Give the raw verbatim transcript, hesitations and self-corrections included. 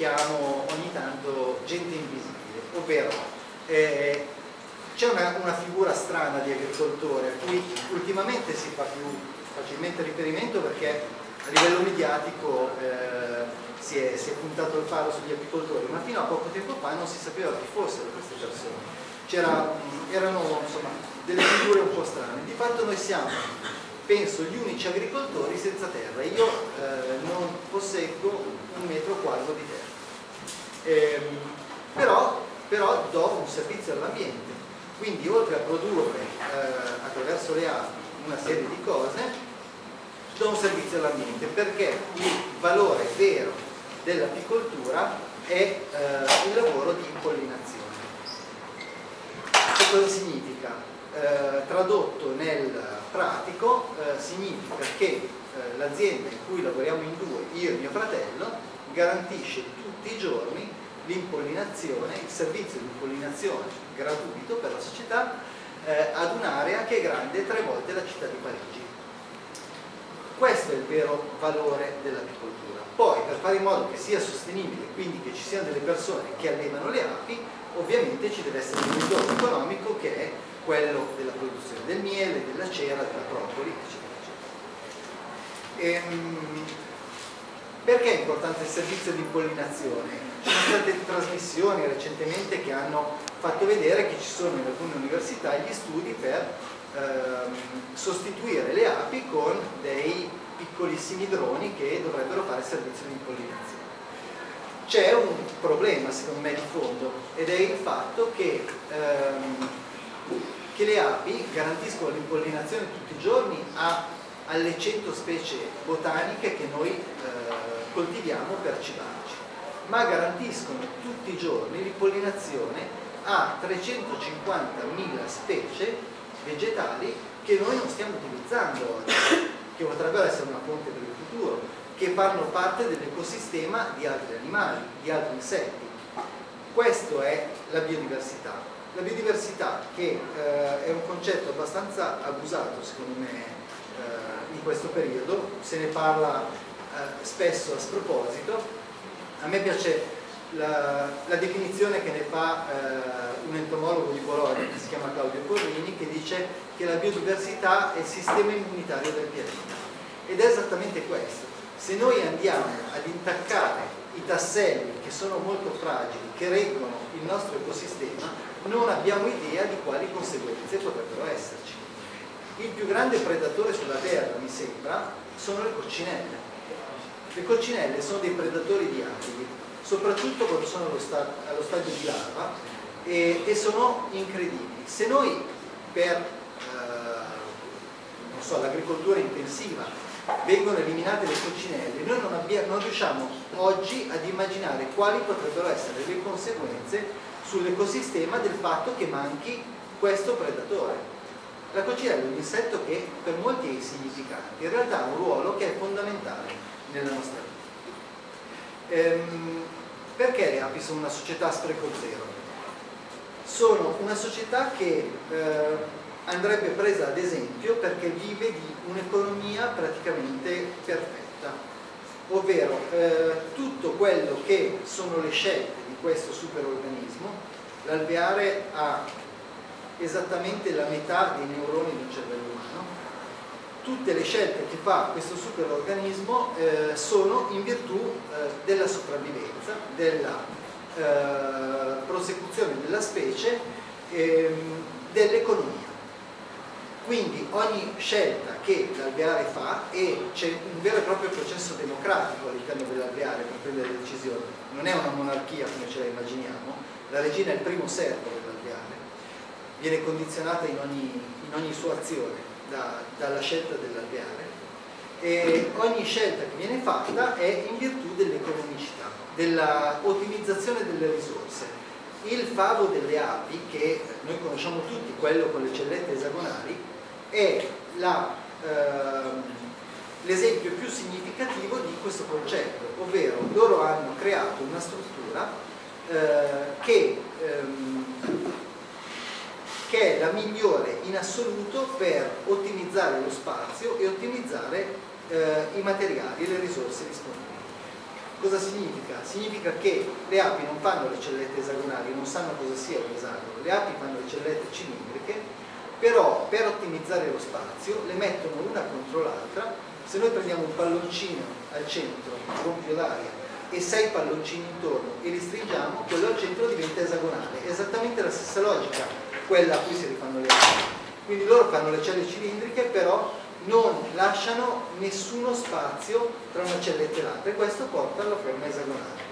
chiamo ogni tanto gente invisibile, ovvero eh, c'è una, una figura strana di agricoltore a cui ultimamente si fa più facilmente riferimento perché a livello mediatico eh, si, è, si è puntato il faro sugli agricoltori, ma fino a poco tempo fa non si sapeva chi fossero queste persone. C'era, erano insomma, delle figure un po' strane. Di fatto noi siamo, penso, gli unici agricoltori senza terra. Io eh, non posseggo un metro quadro di terra, eh, però, però do un servizio all'ambiente, quindi oltre a produrre eh, attraverso le api una serie di cose, do un servizio all'ambiente, perché il valore vero dell'apicoltura è eh, il lavoro di impollinazione. Cosa significa? Eh, tradotto nel pratico eh, significa che eh, l'azienda in cui lavoriamo in due, io e mio fratello, garantisce tutti i giorni l'impollinazione, il servizio di impollinazione gratuito per la società eh, ad un'area che è grande tre volte la città di Parigi. Questo è il vero valore dell'apicoltura. Poi, per fare in modo che sia sostenibile, quindi che ci siano delle persone che allevano le api, ovviamente ci deve essere un indotto economico che è quello della produzione del miele, della cera, della propoli, eccetera, eccetera. Ehm, perché è importante il servizio di impollinazione? Ci sono state trasmissioni recentemente che hanno fatto vedere che ci sono in alcune università gli studi per ehm, sostituire le api con dei piccolissimi droni che dovrebbero fare servizio di impollinazione. C'è un problema, secondo me, di fondo, ed è il fatto che, ehm, che le api garantiscono l'impollinazione tutti i giorni a, alle cento specie botaniche che noi eh, coltiviamo per cibarci, ma garantiscono tutti i giorni l'impollinazione a trecentocinquantamila specie vegetali che noi non stiamo utilizzando oggi, che potrebbero essere una fonte per il futuro, che fanno parte dell'ecosistema di altri animali, di altri insetti. Questa è la biodiversità. La biodiversità che eh, è un concetto abbastanza abusato, secondo me, eh, in questo periodo, se ne parla eh, spesso a sproposito. A me piace la, la definizione che ne fa eh, un entomologo di Bologna, che si chiama Claudio Corrini, che dice che la biodiversità è il sistema immunitario del pianeta. Ed è esattamente questo. Se noi andiamo ad intaccare i tasselli che sono molto fragili, che reggono il nostro ecosistema, non abbiamo idea di quali conseguenze potrebbero esserci. Il più grande predatore sulla terra, mi sembra, sono le coccinelle. Le coccinelle sono dei predatori di api, soprattutto quando sono allo, sta allo stadio di larva, e, e sono incredibili. Se noi per eh, non so, l'agricoltura intensiva vengono eliminate le coccinelle, noi non, abbiamo, non riusciamo oggi ad immaginare quali potrebbero essere le conseguenze sull'ecosistema del fatto che manchi questo predatore. La coccinella è un insetto che per molti è insignificante, in realtà ha un ruolo che è fondamentale nella nostra vita. Ehm, perché le api sono una società spreco zero? Sono una società che eh, andrebbe presa ad esempio perché vive di un'economia praticamente perfetta, ovvero eh, tutto quello che sono le scelte di questo superorganismo. L'alveare ha esattamente la metà dei neuroni del cervello umano. Tutte le scelte che fa questo superorganismo eh, sono in virtù eh, della sopravvivenza, della eh, prosecuzione della specie, eh, dell'economia. Quindi ogni scelta che l'alveare fa, e c'è un vero e proprio processo democratico all'interno dell'alveare per prendere le decisioni, non è una monarchia come ce la immaginiamo, la regina è il primo servo dell'alveare, viene condizionata in ogni, in ogni sua azione da, dalla scelta dell'alveare, e ogni scelta che viene fatta è in virtù dell'economicità, dell'ottimizzazione delle risorse. Il favo delle api, che noi conosciamo tutti, quello con le cellette esagonali, è l'esempio eh, più significativo di questo concetto, ovvero loro hanno creato una struttura eh, che, ehm, che è la migliore in assoluto per ottimizzare lo spazio e ottimizzare eh, i materiali e le risorse disponibili. Cosa significa? Significa che le api non fanno le cellette esagonali, non sanno cosa sia un esagono, le api fanno le cellette cilindriche, però per ottimizzare lo spazio le mettono una contro l'altra. Se noi prendiamo un palloncino al centro, un gonfio d'aria, e sei palloncini intorno e li stringiamo, quello al centro diventa esagonale, è esattamente la stessa logica quella a cui si rifanno le api. Quindi loro fanno le celle cilindriche, però non lasciano nessuno spazio tra una celletta e l'altra, e questo porta alla forma esagonale.